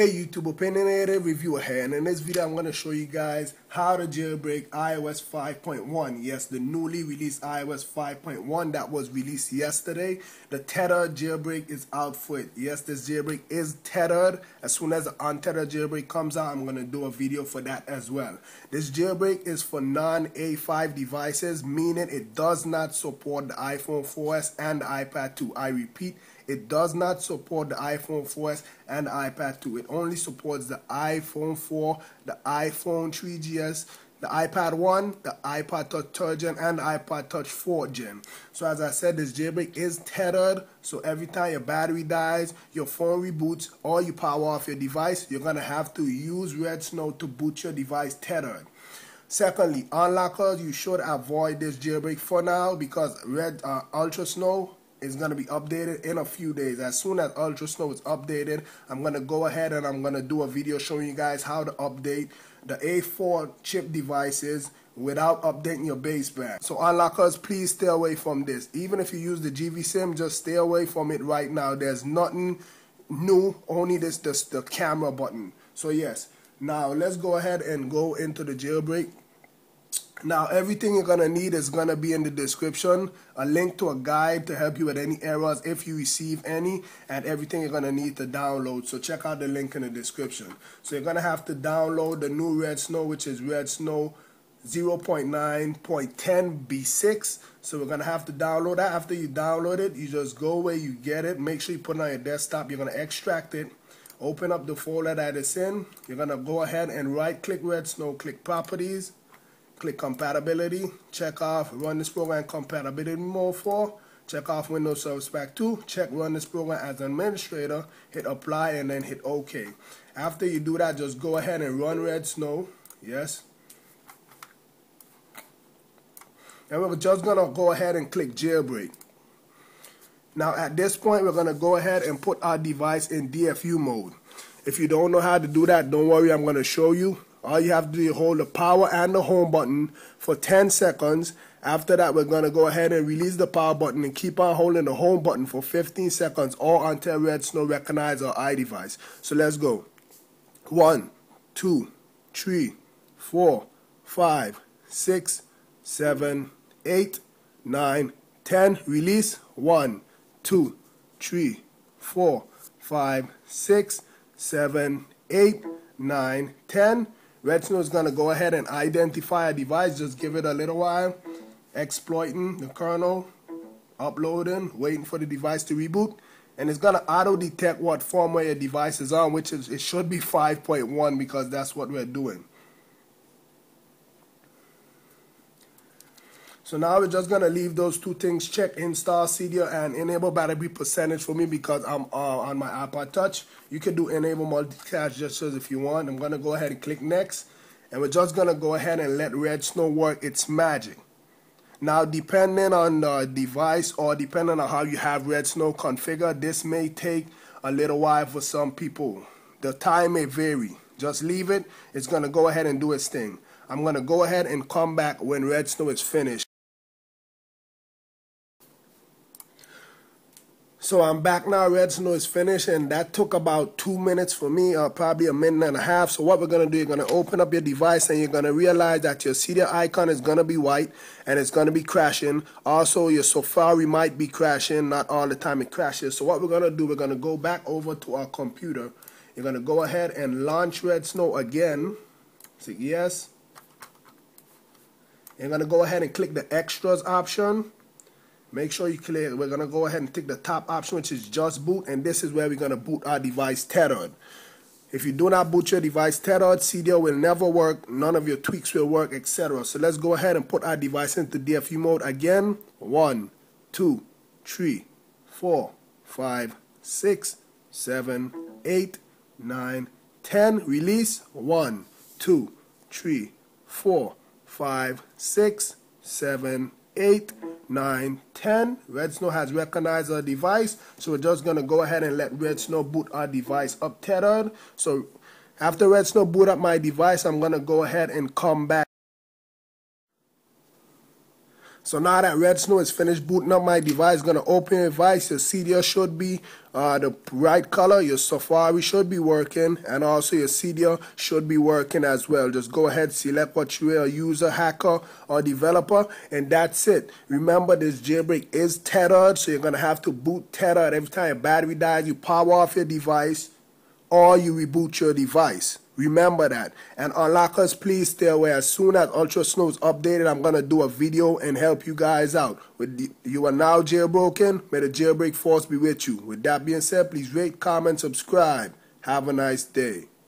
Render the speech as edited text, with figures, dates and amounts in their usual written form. Hey YouTube, opinion reviewer here, and in this video I'm going to show you guys how to jailbreak iOS 5.1. yes, the newly released iOS 5.1 that was released yesterday. The tethered jailbreak is out for it. Yes, this jailbreak is tethered. As soon as the untethered jailbreak comes out, I'm going to do a video for that as well. This jailbreak is for non-A5 devices, meaning it does not support the iPhone 4S and the iPad 2. I repeat, it does not support the iPhone 4S and the iPad 2. It only supports the iPhone 4, the iPhone 3GS, the iPad 1, the iPod Touch 3rd Gen, and the iPod Touch 4th Gen. So as I said, this jailbreak is tethered. So every time your battery dies, your phone reboots, or you power off your device, you're going to have to use redsn0w to boot your device tethered. Secondly, unlockers, you should avoid this jailbreak for now because ultrasn0w is going to be updated in a few days. As soon as ultrasn0w is updated, I'm going to go ahead and I'm going to do a video showing you guys how to update the A4 chip devices without updating your baseband. So unlockers, please stay away from this. Even if you use the GVSIM, just stay away from it right now. There's nothing new, only this the camera button. So yes, now let's go ahead and go into the jailbreak. Now everything you're going to need is going to be in the description, a link to a guide to help you with any errors if you receive any, and everything you're going to need to download. So check out the link in the description. So you're going to have to download the new redsn0w, which is redsn0w 0.9.10b6. So we're going to have to download that. After you download it, you just go where you get it. Make sure you put it on your desktop. You're going to extract it. Open up the folder that it's in. You're going to go ahead and right click redsn0w, click properties, click compatibility, check off run this program compatibility mode 4, check off Windows Service Pack 2, check run this program as administrator, hit apply, and then hit OK. After you do that, just go ahead and run redsn0w. Yes. And we're just going to go ahead and click jailbreak. Now at this point, we're going to go ahead and put our device in DFU mode. If you don't know how to do that, don't worry, I'm going to show you. All you have to do is hold the power and the home button for 10 seconds. After that, we're going to go ahead and release the power button and keep on holding the home button for 15 seconds or until redsn0w recognize our iDevice. So let's go. 1, 2, 3, 4, 5, 6, 7, 8, 9, 10. Release. 1, 2, 3, 4, 5, 6, 7, 8, 9, 10. redsn0w is going to go ahead and identify a device. Just give it a little while, exploiting the kernel, uploading, waiting for the device to reboot, and it's going to auto detect what firmware your device is on, which is, it should be 5.1 because that's what we're doing. So now we're just going to leave those two things, check install Cydia and enable battery percentage for me because I'm on my iPod Touch. You can do enable multicast gestures if you want. I'm going to go ahead and click next. And we're just going to go ahead and let redsn0w work its magic. Now depending on the device or depending on how you have redsn0w configured, this may take a little while for some people. The time may vary. Just leave it. It's going to go ahead and do its thing. I'm going to go ahead and come back when redsn0w is finished. So I'm back now, redsn0w is finished, and that took about 2 minutes for me, probably a minute and a half. So what we're going to do, you're going to open up your device and you're going to realize that your Cydia icon is going to be white and it's going to be crashing. Also, your Safari might be crashing, not all the time it crashes. So what we're going to do, we're going to go back over to our computer. You're going to go ahead and launch redsn0w again. Say yes. You're going to go ahead and click the extras option. Make sure you click, we're going to go ahead and take the top option, which is just boot, and this is where we're going to boot our device tethered. If you do not boot your device tethered, Cydia will never work, none of your tweaks will work, etc. So let's go ahead and put our device into DFU mode again. 1, 2, 3, 4, 5, 6, 7, 8, 9, 10. Release. 1, 2, 3, 4, 5, 6, 7, 8, 9, 10. redsn0w has recognized our device, so we're just going to go ahead and let redsn0w boot our device up tethered. So after redsn0w boot up my device, I'm going to go ahead and come back. So now that redsn0w is finished booting up my device, gonna open your device. Your Cydia should be the right color, your Safari should be working, and also your Cydia should be working as well. Just go ahead, select what you are, user, hacker, or developer, and that's it. Remember, this jailbreak is tethered, so you're gonna have to boot tethered. Every time your battery dies, you power off your device or you reboot your device. Remember that. And unlockers, please stay away. As soon as ultrasn0w is updated, I'm going to do a video and help you guys out. You are now jailbroken. May the jailbreak force be with you. With that being said, please rate, comment, subscribe. Have a nice day.